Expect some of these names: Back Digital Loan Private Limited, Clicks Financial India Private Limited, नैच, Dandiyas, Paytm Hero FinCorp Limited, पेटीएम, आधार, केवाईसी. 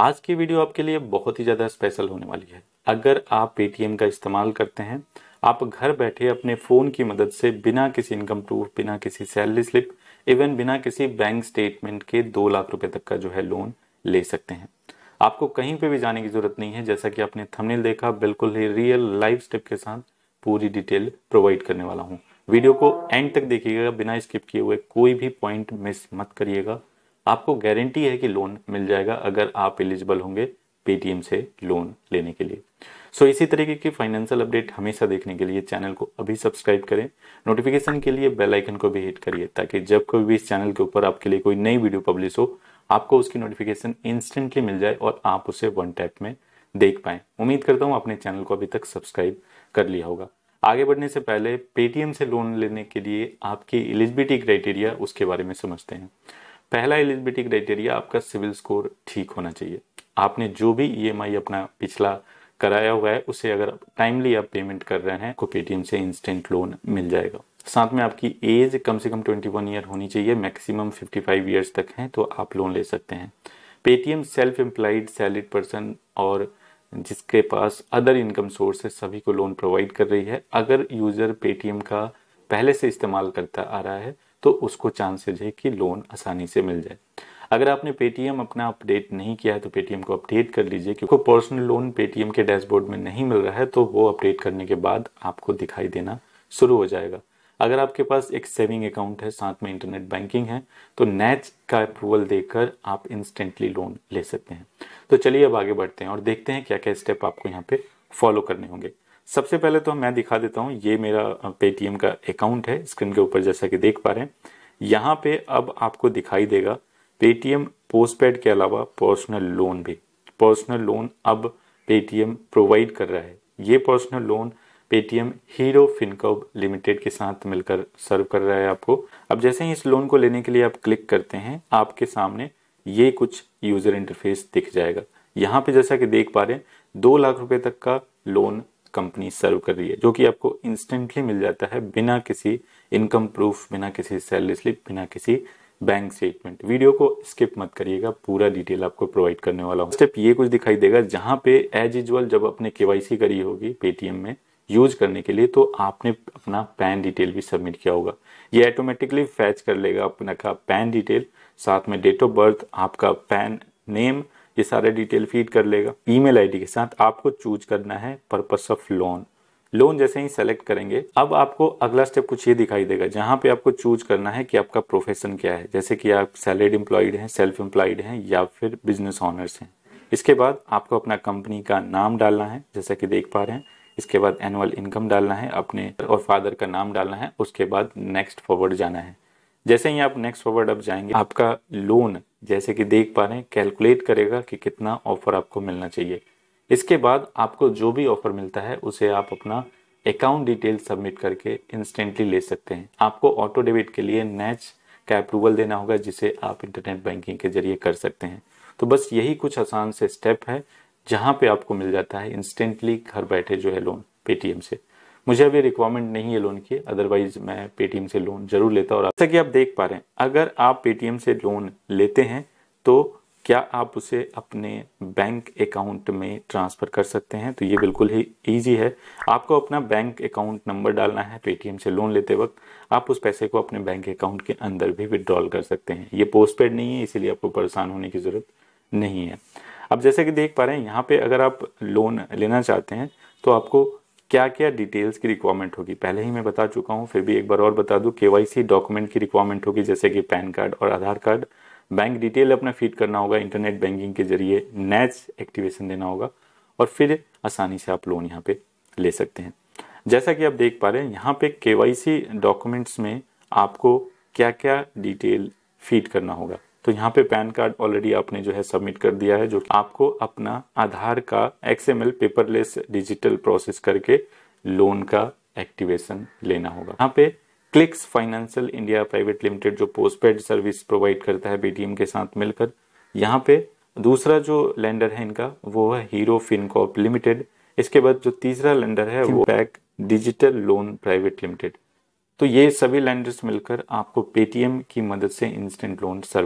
आज की वीडियो आपके लिए बहुत ही ज़्यादा स्पेशल होने वाली है। अगर आप पेटीएम का इस्तेमाल करते हैं, आप घर बैठे अपने फ़ोन की मदद से बिना किसी इनकम प्रूफ, बिना किसी सैलरी स्लिप, इवन बिना किसी बैंक स्टेटमेंट के 2 लाख रुपए तक का जो है लोन ले सकते हैं। आपको कहीं पे भी जाने की ज़रूरत नहीं है। जैसा कि आपने थंबनेल देखा, बिल्कुल ही रियल लाइव स्टेप के साथ पूरी डिटेल प्रोवाइड करने वाला हूँ। वीडियो को एंड तक देखिएगा, बिना स्किप किए हुए कोई भी पॉइंट मिस मत करिएगा। आपको गारंटी है कि लोन मिल जाएगा अगर आप एलिजिबल होंगे पेटीएम से लोन लेने के लिए। सो इसी तरीके की फाइनेंशियल अपडेट हमेशा देखने के लिए चैनल को अभी सब्सक्राइब करें। नोटिफिकेशन के लिए बेल आइकन को भी हिट करिए ताकि जब कोई भी इस चैनल के ऊपर आपके लिए कोई नई वीडियो पब्लिश हो, आपको उसकी नोटिफिकेशन इंस्टेंटली मिल जाए और आप उसे वन टैप में देख पाएँ। उम्मीद करता हूँ आपने चैनल को अभी तक सब्सक्राइब कर लिया होगा। आगे बढ़ने से पहले पेटीएम से लोन लेने के लिए आपकी एलिजिबिलिटी क्राइटेरिया, उसके बारे में समझते हैं। पहला एलिजिबिलिटी क्राइटेरिया, आपका सिविल स्कोर ठीक होना चाहिए। आपने जो भी ईएमआई अपना पिछला कराया हुआ है उसे अगर टाइमली आप पेमेंट कर रहे हैं, आपको पेटीएम से इंस्टेंट लोन मिल जाएगा। साथ में आपकी एज कम से कम 21 ईयर होनी चाहिए, मैक्सिमम 55 ईयर्स तक हैं तो आप लोन ले सकते हैं। पेटीएम self employed, salaried person और जिसके पास अदर इनकम सोर्स है सभी को लोन प्रोवाइड कर रही है। अगर यूज़र पेटीएम का पहले से इस्तेमाल करता आ रहा है तो उसको चांसेज है कि लोन आसानी से मिल जाए। अगर आपने पेटीएम अपना अपडेट नहीं किया है तो पेटीएम को अपडेट कर लीजिए, क्योंकि पर्सनल लोन पेटीएम के डैशबोर्ड में नहीं मिल रहा है तो वो अपडेट करने के बाद आपको दिखाई देना शुरू हो जाएगा। अगर आपके पास एक सेविंग अकाउंट है, साथ में इंटरनेट बैंकिंग है, तो नैच का अप्रूवल देकर आप इंस्टेंटली लोन ले सकते हैं। तो चलिए अब आगे बढ़ते हैं और देखते हैं क्या क्या स्टेप आपको यहाँ पे फॉलो करने होंगे। सबसे पहले तो मैं दिखा देता हूँ, ये मेरा पेटीएम का अकाउंट है स्क्रीन के ऊपर जैसा कि देख पा रहे हैं। यहाँ पे अब आपको दिखाई देगा पेटीएम पोस्टपेड के अलावा पर्सनल लोन भी। पर्सनल लोन अब पेटीएम प्रोवाइड कर रहा है। ये personal loan पेटीएम hero Fincorp limited के साथ मिलकर सर्व कर रहा है आपको। अब जैसे ही इस लोन को लेने के लिए आप क्लिक करते हैं, आपके सामने ये कुछ यूज़र इंटरफेस दिख जाएगा। यहाँ पे जैसा कि देख पा रहे हैं 2 लाख रुपये तक का लोन कंपनी सर्व कर रही है, जो कि आपको इंस्टेंटली मिल जाता है बिना किसी इनकम प्रूफ, बिना किसी सैलरी स्लिप, बिना किसी बैंक स्टेटमेंट। वीडियो को स्किप मत करिएगा, पूरा डिटेल आपको प्रोवाइड करने वाला हूँ। स्टेप ये कुछ दिखाई देगा, जहाँ पे एज यूजुअल जब आपने केवाईसी करी होगी पेटीएम में यूज करने के लिए, तो आपने अपना पैन डिटेल भी सबमिट किया होगा। ये ऑटोमेटिकली फैच कर लेगा अपना का पैन डिटेल, साथ में डेट ऑफ बर्थ, आपका पैन नेम, ये सारे डिटेल फीड कर लेगा। ईमेल आईडी के साथ आपको चूज करना है पर्पस ऑफ लोन। लोन जैसे ही सेलेक्ट करेंगे, अब आपको अगला स्टेप कुछ ये दिखाई देगा, जहाँ पे आपको चूज करना है कि आपका प्रोफेशन क्या है। जैसे कि आप सैलरीड एम्प्लॉयड हैं, सेल्फ एम्प्लॉयड हैं या फिर बिजनेस ऑनर्स हैं। इसके बाद आपको अपना कंपनी का नाम डालना है जैसा कि देख पा रहे हैं। इसके बाद एनुअल इनकम डालना है, अपने और फादर का नाम डालना है। उसके बाद नेक्स्ट फॉरवर्ड जाना है। जैसे ही आप नेक्स्ट फॉरवर्ड अब जाएंगे, आपका लोन जैसे कि देख पा रहे हैं कैलकुलेट करेगा कि कितना ऑफर आपको मिलना चाहिए। इसके बाद आपको जो भी ऑफर मिलता है उसे आप अपना अकाउंट डिटेल सबमिट करके इंस्टेंटली ले सकते हैं। आपको ऑटो डेबिट के लिए नैच का अप्रूवल देना होगा, जिसे आप इंटरनेट बैंकिंग के जरिए कर सकते हैं। तो बस यही कुछ आसान से स्टेप है जहाँ पे आपको मिल जाता है इंस्टेंटली घर बैठे जो है लोन पेटीएम से। मुझे अभी रिक्वायरमेंट नहीं है लोन की, अदरवाइज मैं पेटीएम से लोन जरूर लेता। और जैसा कि आप देख पा रहे हैं, अगर आप पेटीएम से लोन लेते हैं तो क्या आप उसे अपने बैंक अकाउंट में ट्रांसफ़र कर सकते हैं। तो ये बिल्कुल ही ईजी है। आपको अपना बैंक अकाउंट नंबर डालना है। पेटीएम से लोन लेते वक्त आप उस पैसे को अपने बैंक अकाउंट के अंदर भी विड्रॉल कर सकते हैं। ये पोस्टपेड नहीं है, इसीलिए आपको परेशान होने की ज़रूरत नहीं है। अब जैसे कि देख पा रहे हैं यहाँ पे, अगर आप लोन लेना चाहते हैं तो आपको क्या क्या डिटेल्स की रिक्वायरमेंट होगी, पहले ही मैं बता चुका हूँ, फिर भी एक बार और बता दूँ। केवाईसी डॉक्यूमेंट की रिक्वायरमेंट होगी, जैसे कि पैन कार्ड और आधार कार्ड। बैंक डिटेल अपना फीड करना होगा इंटरनेट बैंकिंग के जरिए, नैच एक्टिवेशन देना होगा और फिर आसानी से आप लोन यहाँ पे ले सकते हैं। जैसा कि आप देख पा रहे हैं यहाँ पे केवाईसी डॉक्यूमेंट्स में आपको क्या क्या डिटेल फीड करना होगा। तो यहाँ पे पैन कार्ड ऑलरेडी आपने जो है सबमिट कर दिया है, जो आपको अपना आधार का XML पेपरलेस डिजिटल प्रोसेस करके लोन का एक्टिवेशन लेना होगा। यहाँ पे Clix financial India private limited जो पोस्टपेड सर्विस प्रोवाइड करता है पेटीएम के साथ मिलकर, यहाँ पे दूसरा जो लेंडर है इनका वो है हीरो फिनकॉर्प लिमिटेड। इसके बाद जो तीसरा लेंडर है वो back digital loan private limited. तो ये सभी लेंडर्स मिलकर आपको पेटीएम की मदद से इंस्टेंट लोन सर्व